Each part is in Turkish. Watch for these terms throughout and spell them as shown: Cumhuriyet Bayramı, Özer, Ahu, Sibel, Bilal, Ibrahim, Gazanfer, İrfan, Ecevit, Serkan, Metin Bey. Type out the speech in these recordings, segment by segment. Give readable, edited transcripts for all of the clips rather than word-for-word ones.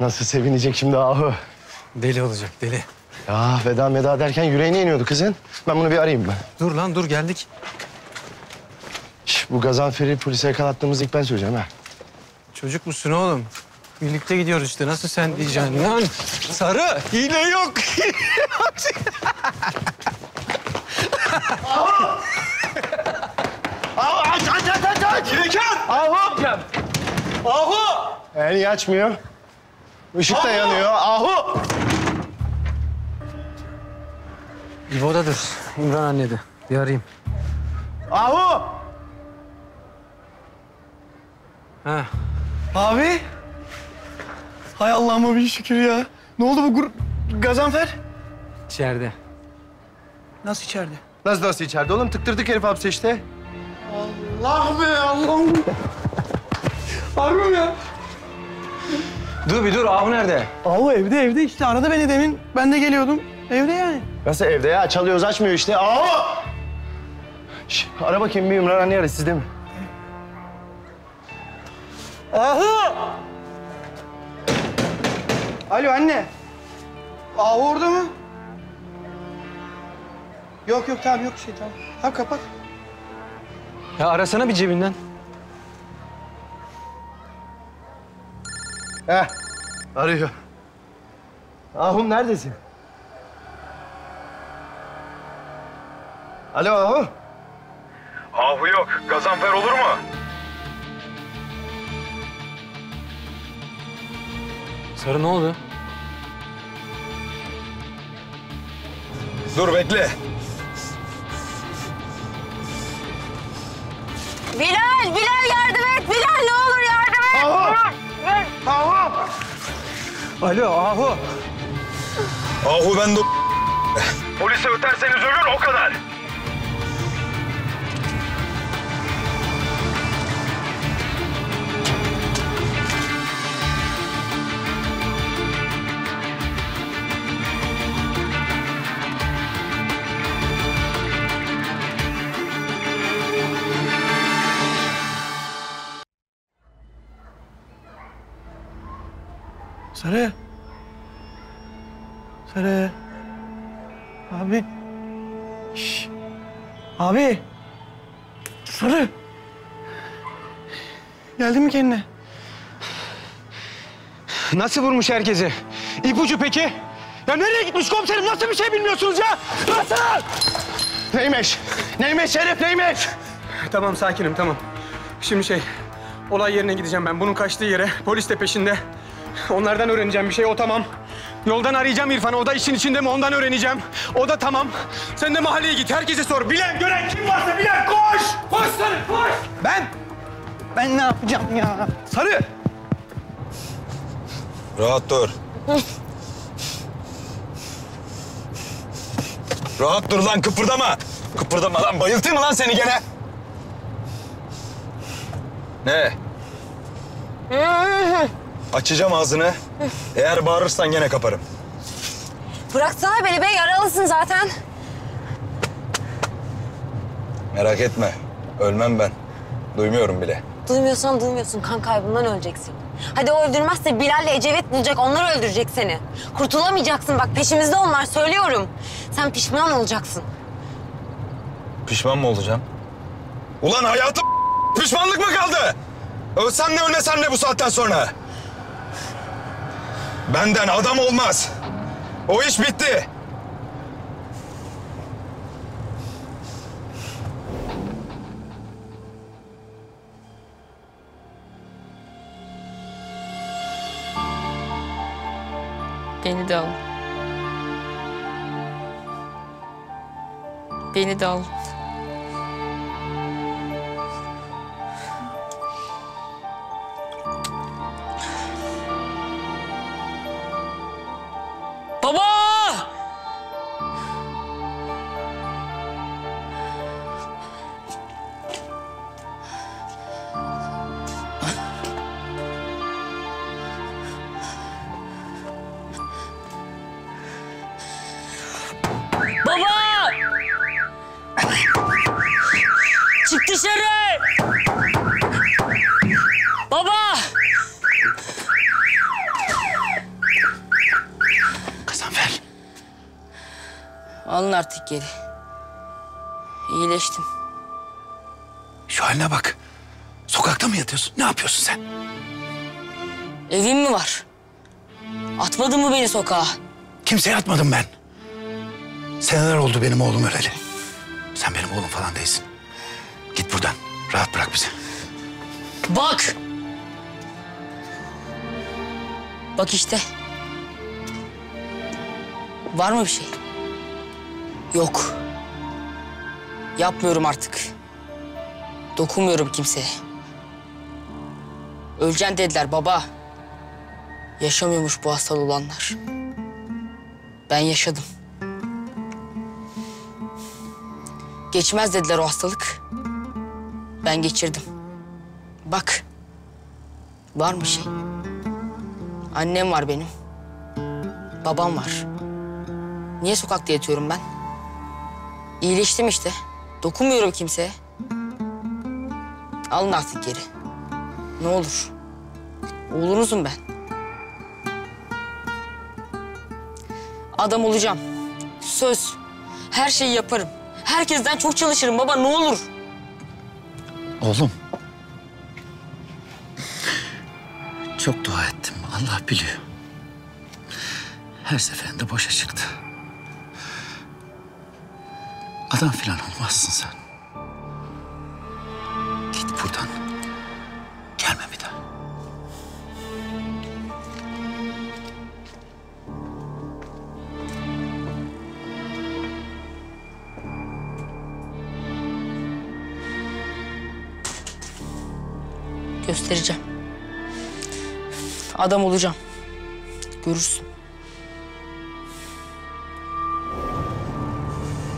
Nasıl sevinecek şimdi Ahu? Deli olacak, deli. Ya veda derken yüreğine iniyordu kızın. Ben bunu bir arayayım ben. Dur lan dur, geldik. Şş, bu Gazanfer'i polise yakalattığımızı ilk ben söyleyeceğim ha. Çocuk musun oğlum? Birlikte gidiyoruz işte, nasıl sen diyeceksin lan? Sarı, hile yok. Ahu! Ahu aç! Kirekan! Ahu! Ahu! Niye açmıyor? Işık da yanıyor. Ahu! İbo'dadır. İmran anne de. Bir arayayım. Ahu! Ha. Abi! Hay Allah'ıma bir şükür ya. Ne oldu bu Gazanfer? İçeride. Nasıl içeride? Nasıl içeride oğlum? Tıktırdık herif hapse işte. Allah be Allah'ım! Harbi ya. Dur bir dur, Ahu nerede? Ahu evde işte. Arada beni demin. Ben de geliyordum. Evde yani. Nasıl evde ya? Çalıyoruz açmıyor işte. Ahu! Şş, ara bakayım bir Ümran anne, ara sizde mi? Ahu! Alo anne. Ahu orada mı? Yok tamam, yok bir şey tamam. Tamam kapat. Ya arasana bir cebinden. Heh, arıyor. Ahu neredesin? Alo Ahu. Ahu yok. Gazanfer olur mu? Sarı ne oldu? Dur bekle. Bilal yardım et. Bilal ne olur yardım et. Ahu! Alo Ahu. Ahu ben de polise öterseniz ölür o kadar. Sarı. Abi. Şş. Abi. Sarı. Geldin mi kendine? Nasıl vurmuş herkesi? İpucu peki? Ya nereye gitmiş komiserim? Nasıl bir şey bilmiyorsunuz ya? Nasıl? Neymiş Şerif, neymiş? Tamam, sakinim, tamam. Şimdi olay yerine gideceğim ben. Bunun kaçtığı yere, polis de peşinde. Onlardan öğreneceğim bir şey, o tamam. Yoldan arayacağım İrfan'ı, o da işin içinde mi ondan öğreneceğim. O da tamam. Sen de mahalleye git, herkese sor. Bilen, gören kim varsa bilen koş! Koş Sarı, koş! Ben ne yapacağım ya? Sarı! Rahat dur lan, kıpırdama! Kıpırdama lan, bayıltayım mı lan seni gene? Ne? Açacağım ağzını. Eğer bağırırsan gene kaparım. Bıraksana beni be, yaralısın zaten. Merak etme, ölmem ben. Duymuyorum bile. Duymuyorsan duymuyorsun, kan kaybından öleceksin. Hadi o öldürmezse Bilal'le Ecevit bulacak, onlar öldürecek seni. Kurtulamayacaksın bak, peşimizde onlar, söylüyorum. Sen pişman olacaksın. Pişman mı olacağım? Ulan hayatım pişmanlık mı kaldı? Ölsem ne ölmesem ne bu saatten sonra? Benden adam olmaz. O iş bitti. Beni de al. Baba! Alın artık geri. İyileştim. Şu haline bak. Sokakta mı yatıyorsun? Ne yapıyorsun sen? Evim mi var? Atmadın mı beni sokağa? Kimseye atmadım ben. Seneler oldu benim oğlum öleli. Sen benim oğlum falan değilsin. Git buradan. Rahat bırak bizi. Bak! Bak işte. Var mı bir şey? Yok. Yapmıyorum artık. Dokunmuyorum kimseye. Öleceksin dediler baba. Yaşamıyormuş bu hastalığı olanlar. Ben yaşadım. Geçmez dediler o hastalık. Ben geçirdim. Bak. Var mı şey? Annem var benim. Babam var. Niye sokakta yatıyorum ben? İyileştim işte. Dokunmuyorum kimseye. Alın artık geri. Ne olur. Oğlunuzum ben. Adam olacağım. Söz. Her şeyi yaparım. Herkesten çok çalışırım baba, ne olur. Oğlum. Çok dua ettim. Allah biliyor. Her seferinde boşa çıktı. Adam filan olmazsın sen. Git buradan. Gelme bir daha. Göstereceğim. Adam olacağım. Görürsün.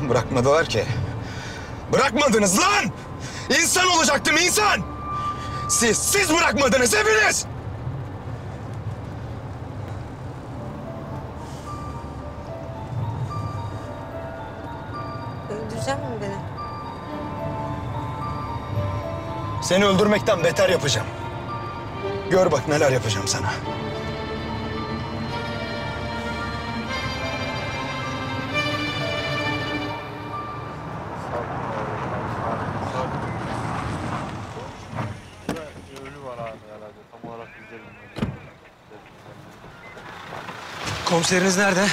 Bırakmadılar ki. Bırakmadınız lan! İnsan olacaktım, insan! Siz bırakmadınız hepiniz! Öldürecek misin beni? Seni öldürmekten beter yapacağım. Gör bak neler yapacağım sana. Komiseriniz nerede?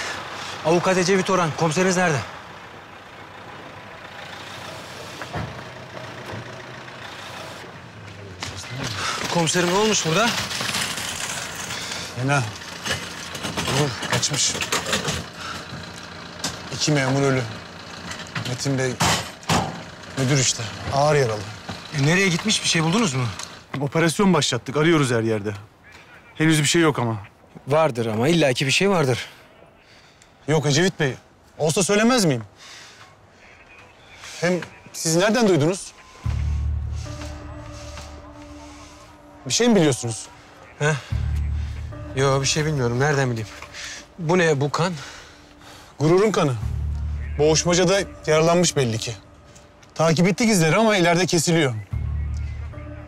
Avukat Ecevit Orhan, komiseriniz nerede? Komiserim ne olmuş burada? Fena. Dur, kaçmış. 2 memur ölü. Metin Bey, müdür işte. Ağır yaralı. Nereye gitmiş, bir şey buldunuz mu? Operasyon başlattık, arıyoruz her yerde. Henüz bir şey yok ama. Vardır ama illaki bir şey vardır. Yok Ecevit Bey. Olsa söylemez miyim? Hem siz nereden duydunuz? Bir şey mi biliyorsunuz? He? Yok bir şey bilmiyorum. Nereden bileyim? Bu ne bu kan? Gururun kanı. Boğuşmacada yaralanmış belli ki. Takip ettik izleri ama ileride kesiliyor.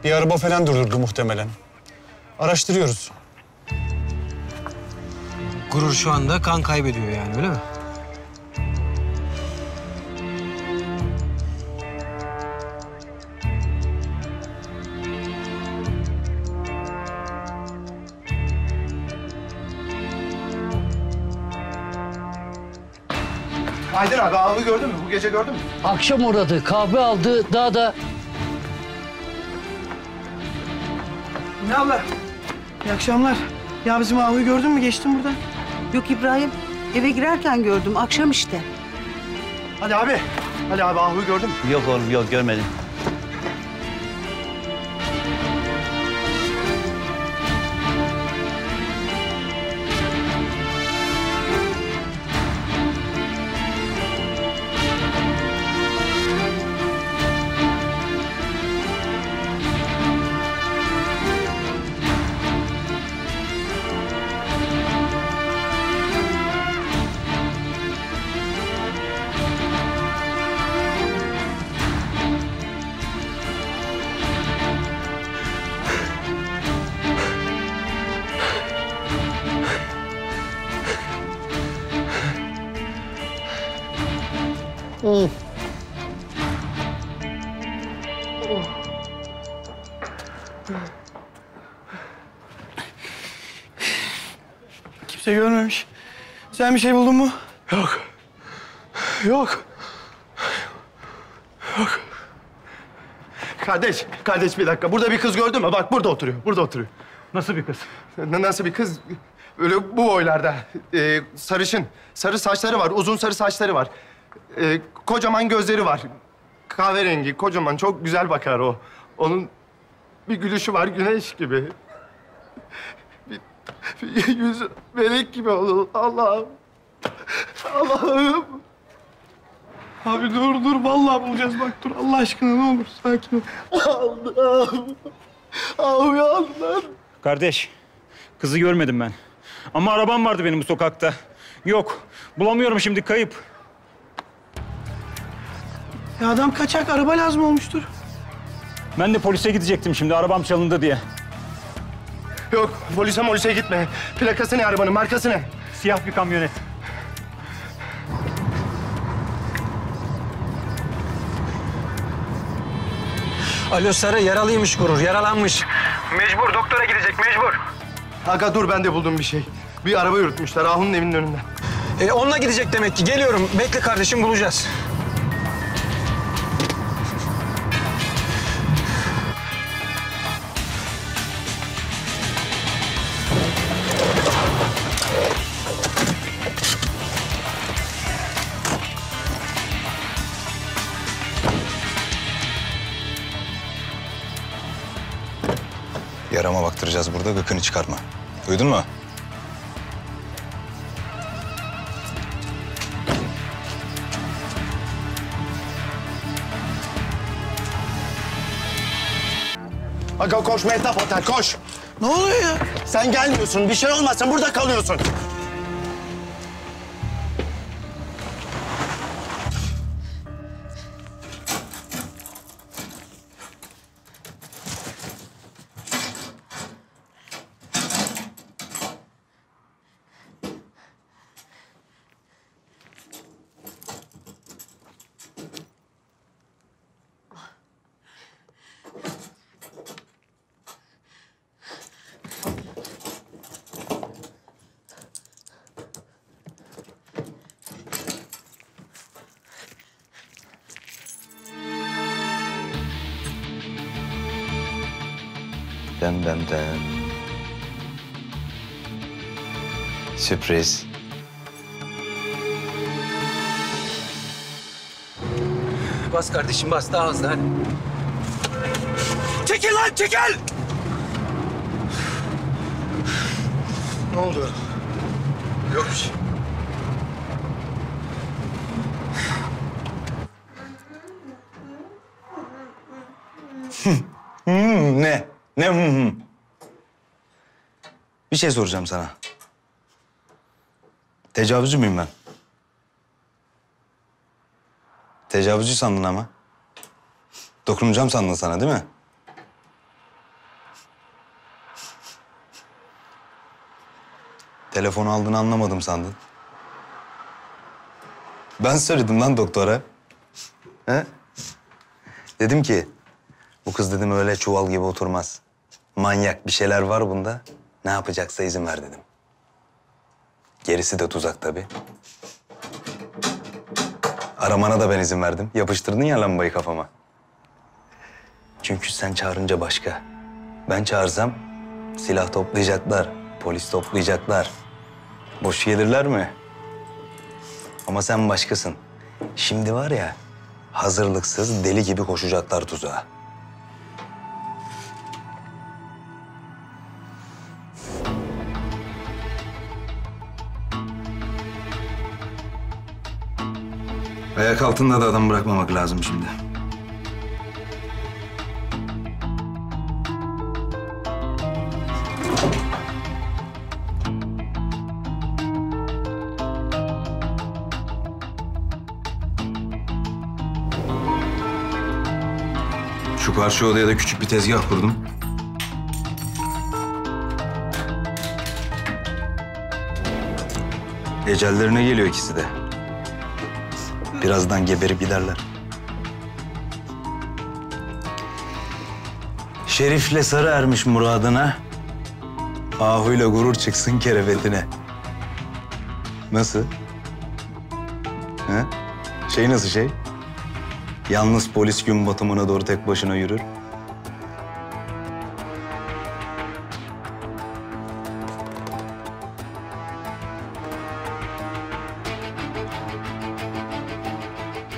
Bir araba falan durdurdu muhtemelen. Araştırıyoruz. Gurur şu anda kan kaybediyor yani, öyle mi? Haydar abi, Ahu'yu gördün mü? Bu gece gördün mü? Akşam uğradı, kahve aldı, daha da... Ne haber? İyi akşamlar. Ya bizim Ahu'yu gördün mü? Geçtin buradan. Yok İbrahim, eve girerken gördüm. Akşam işte. Hadi abi. Hadi abi, Ahu'yu gördün mü? Yok oğlum, yok. Görmedim. Kimse görmemiş. Sen bir şey buldun mu? Yok. Yok. Yok. Kardeş, kardeş bir dakika. Burada bir kız gördün mü? Bak burada oturuyor, burada oturuyor. Nasıl bir kız? Nasıl bir kız? Öyle bu boylarda. Sarışın. Sarı saçları var, uzun sarı saçları var. Kocaman gözleri var. Kahverengi, kocaman. Çok güzel bakar o. Onun bir gülüşü var, güneş gibi. Yüzü melek gibi olur. Allah'ım. Allah'ım. Abi dur, dur. Vallahi bulacağız. Bak dur. Allah aşkına ne olur sakin ol. Allah'ım. Abi Allah. Kardeş, kızı görmedim ben. Ama arabam vardı benim bu sokakta. Yok, bulamıyorum şimdi. Kayıp. Ya adam kaçak. Araba lazım olmuştur. Ben de polise gidecektim şimdi. Arabam çalındı diye. Yok, polise gitme. Plakası ne arabanın, markası ne? Siyah bir kamyonet. Alo Sarı, yaralıymış Gurur, yaralanmış. Mecbur, doktora gidecek, mecbur. Aga dur, ben de buldum bir şey. Bir araba yürütmüşler, Ahu'nun evinin önünden. Onunla gidecek demek ki, geliyorum. Bekle kardeşim, bulacağız. Yarama baktıracağız burada, gıkını çıkarma. Duydun mu? Aga koş, Mehtap atar, koş! Ne oluyor ya? Sen gelmiyorsun, bir şey olmazsan burada kalıyorsun. Dem. Sürpriz. Bas kardeşim, bas. Daha hızlı, hadi. Çekil lan, çekil! Ne oldu? Yok bir şey. Ne Bir şey soracağım sana. Tecavüzcü müyüm ben? Tecavüzcü sandın ama. Dokunacağım sandın sana değil mi? Telefonu aldığını anlamadım sandın. Ben söyledim lan doktora. He? Dedim ki, bu kız dedim öyle çuval gibi oturmaz. Manyak bir şeyler var bunda. Ne yapacaksa izin ver dedim. Gerisi de tuzak tabii. Aramana da ben izin verdim. Yapıştırdın ya lambayı kafama. Çünkü sen çağırınca başka. Ben çağırsam silah toplayacaklar, polis toplayacaklar. Boş gelirler mi? Ama sen başkasın. Şimdi var ya, hazırlıksız deli gibi koşacaklar tuzağa. Ayak altında da adam bırakmamak lazım şimdi. Şu karşı odaya da küçük bir tezgah kurdum. Ecellerine geliyor ikisi de. Birazdan geberip giderler. Şerif'le sarı ermiş muradına, Ahu'yla gurur çıksın kerevetine. Nasıl? Ha? Şey nasıl şey? Yalnız polis gün batımına doğru tek başına yürür.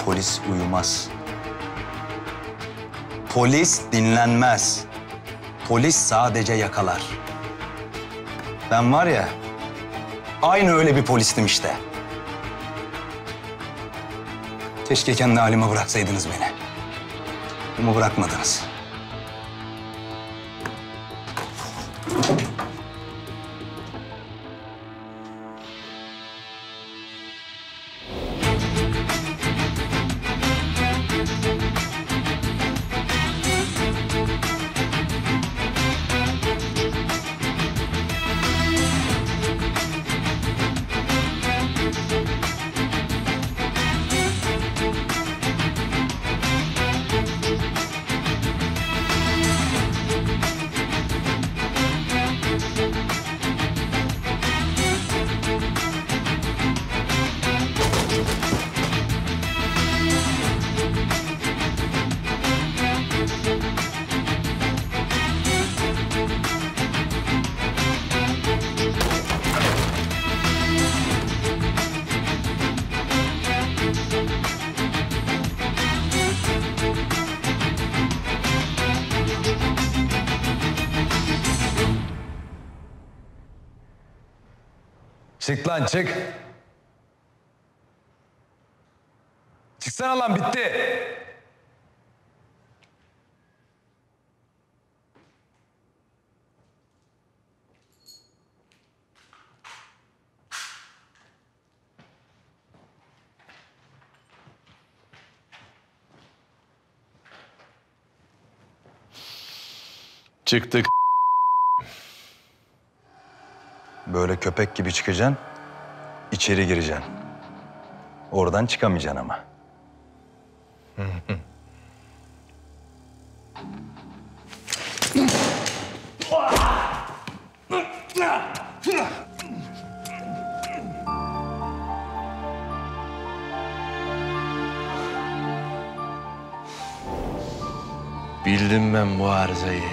Polis uyumaz. Polis dinlenmez. Polis sadece yakalar. Ben var ya, aynı öyle bir polistim işte. Keşke kendi halime bıraksaydınız beni. Ama bırakmadınız. Çık lan çık. Çıksana lan, bitti. Çıktık. Böyle köpek gibi çıkacaksın, içeri gireceksin. Oradan çıkamayacaksın ama. Bildim ben bu arızayı.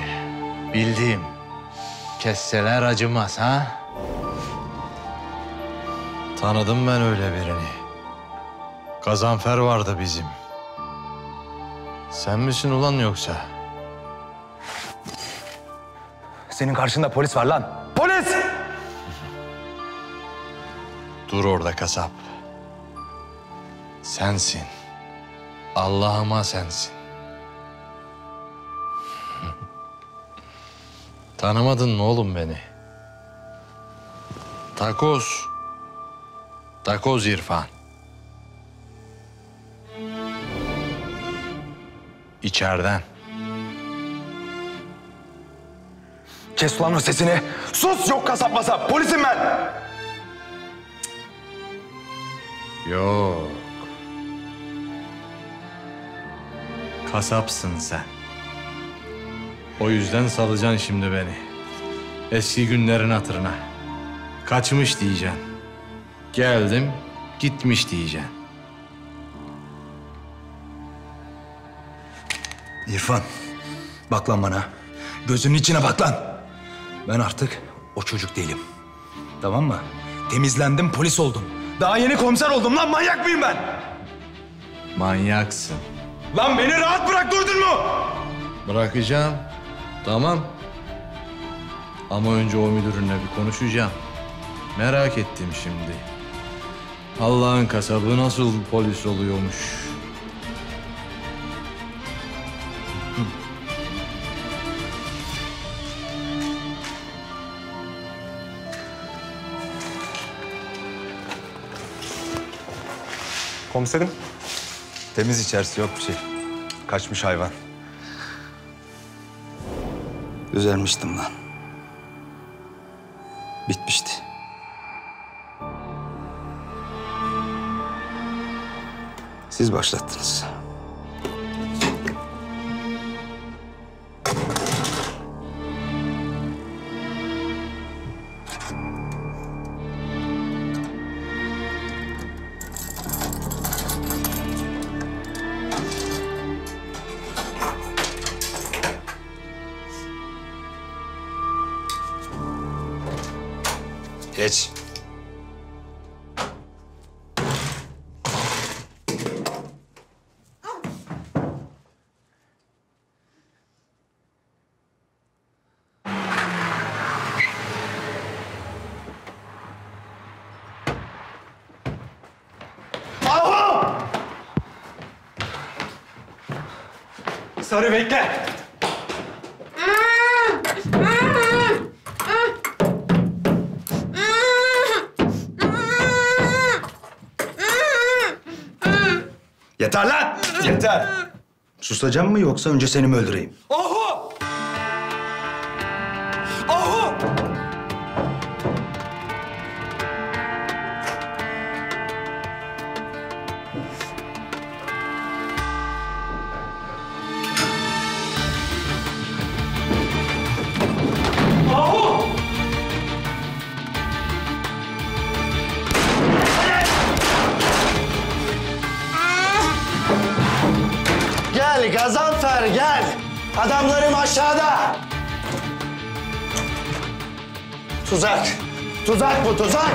Bildim. Kesseler acımaz ha? Tanıdım ben öyle birini. Gazanfer vardı bizim. Sen misin ulan yoksa? Senin karşında polis var lan. Polis! Dur orada kasap. Sensin. Allah'ıma sensin. Tanımadın mı oğlum beni? Takoz. Takoz İrfan. İçeriden. Kes lan o sesini. Sus, yok kasap masap. Polisim ben. Yok. Kasapsın sen. O yüzden salacaksın şimdi beni. Eski günlerin hatırına. Kaçmış diyeceksin. Geldim, gitmiş diyeceksin. İrfan, bak lan bana. Gözünün içine bak lan. Ben artık o çocuk değilim. Tamam mı? Temizlendim, polis oldum. Daha yeni komiser oldum lan, manyak mıyım ben? Manyaksın. Lan beni rahat bırak, duydun mu? Bırakacağım, tamam. Ama önce o müdürünle bir konuşacağım. Merak ettim şimdi. Allah'ın kasabı nasıl polis oluyormuş? Komiserim. Temiz içerisi, yok bir şey. Kaçmış hayvan. Üzermiştim lan. Bitmişti. Siz başlattınız. Geç. Ahu! Sarı bekle. Yeter lan! Yeter! Susacağım mı yoksa önce seni mi öldüreyim? Ahu! Ahu! Gazanfer gel. Adamlarım aşağıda. Tuzak. Tuzak bu, tuzak.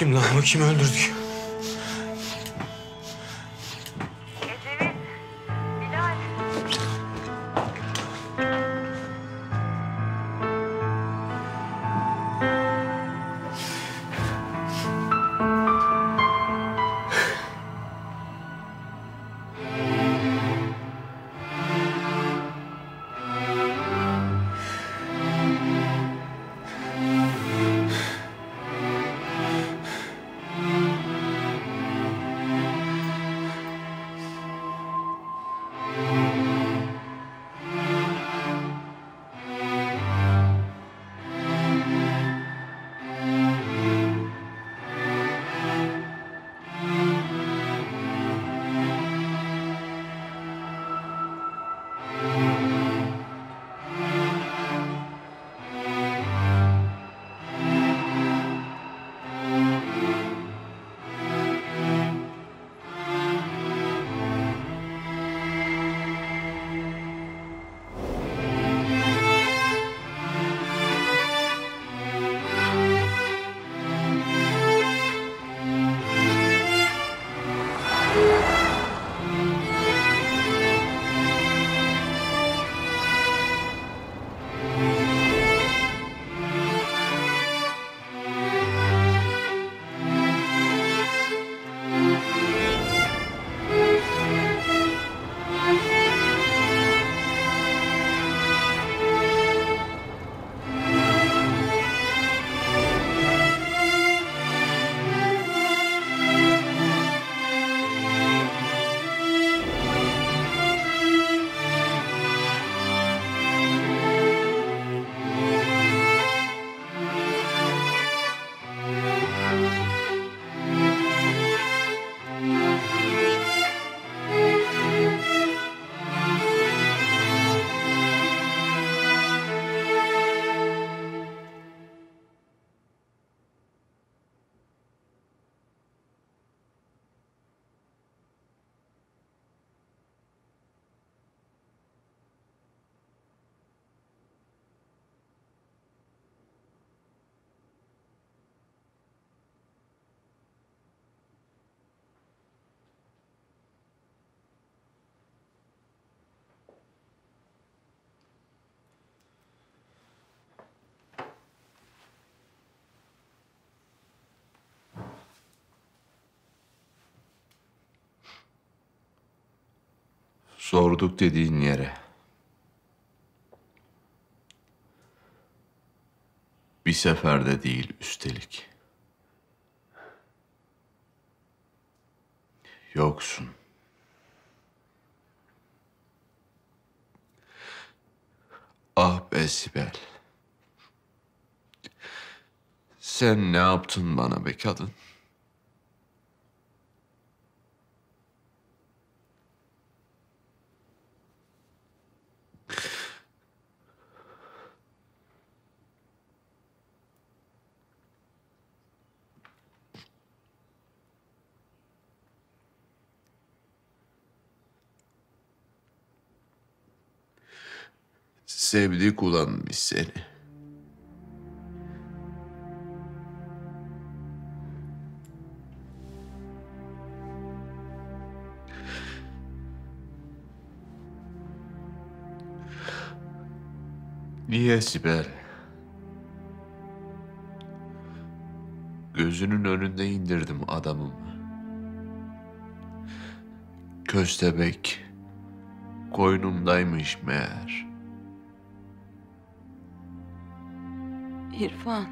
Kim lan o? Kimi öldürdük? Ecevit, Bilal. Sorduk dediğin yere. Bir seferde değil üstelik. Yoksun. Ah be Sibel. Sen ne yaptın bana be kadın? Sevdi kullanmış seni. Niye Sibel? Gözünün önünde indirdim adamımı. Köstebek koynumdaymış meğer. İrfan,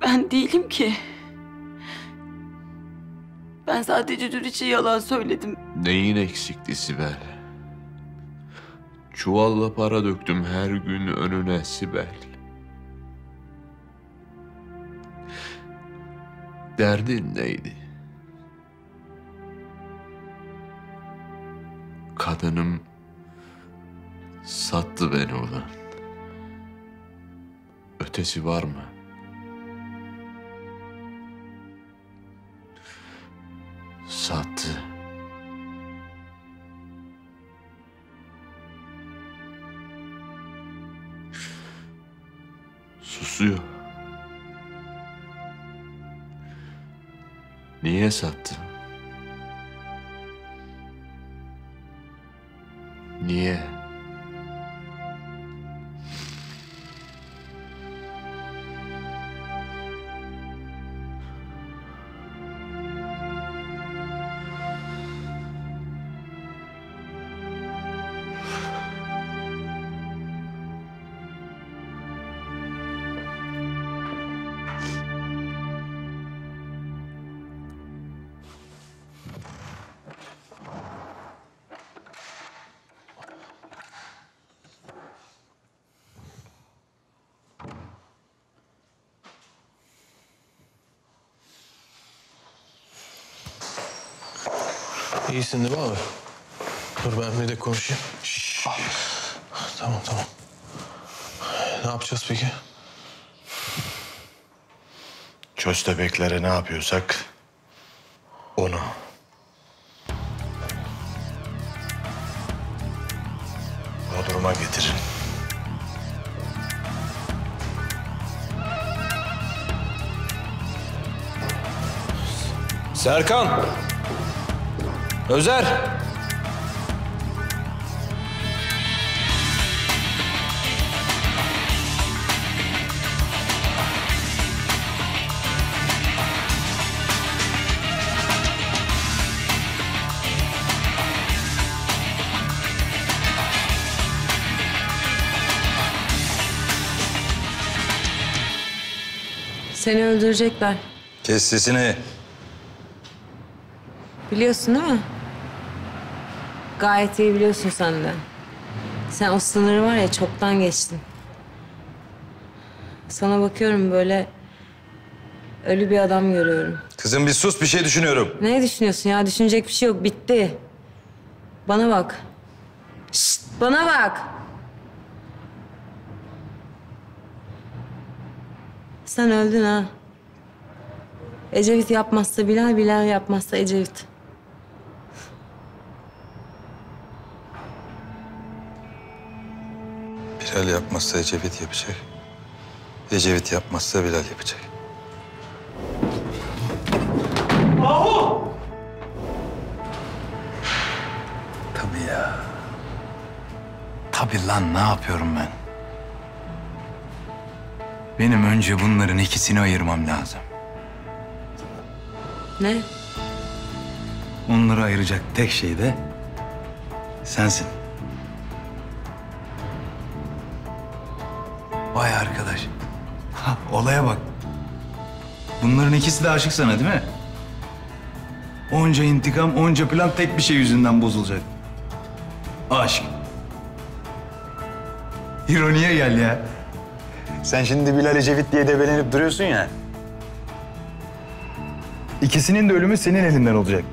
ben değilim ki. Ben sadece dün için yalan söyledim. Neyin eksikti Sibel? Çuvalla para döktüm her gün önüne Sibel. Derdin neydi? Kadınım sattı beni ulan. Ötesi var mı? Sattı. Susuyor. Niye sattı? Niye? İyisin değil mi abi? Dur ben bir de konuşayım. Şşş. Tamam. Ne yapacağız peki? Köstebeklere ne yapıyorsak onu. O duruma getirin. Serkan! Özer! Seni öldürecekler. Kes sesini. Biliyorsun değil mi? Gayet iyi biliyorsun sen de. Sen o sınırı var ya çoktan geçtin. Sana bakıyorum böyle ölü bir adam görüyorum. Kızım bir sus, bir şey düşünüyorum. Ne düşünüyorsun ya? Düşünecek bir şey yok. Bitti. Bana bak. Şşt, bana bak. Sen öldün ha. Ecevit yapmazsa Bilal, Bilal yapmazsa Ecevit. Bilal yapmazsa Ecevit yapacak. Ecevit yapmazsa Bilal yapacak. Ahu! Tabii ya. Tabii lan, ne yapıyorum ben? Benim önce bunların ikisini ayırmam lazım. Ne? onları ayıracak tek şey de sensin. Vay arkadaş. Ha, olaya bak. Bunların ikisi de aşık sana değil mi? Onca intikam, onca plan tek bir şey yüzünden bozulacak. Aşk. İroniye gel ya. Sen şimdi Bilal Ecevit diye debelenip duruyorsun ya. İkisinin de ölümü senin elinden olacak.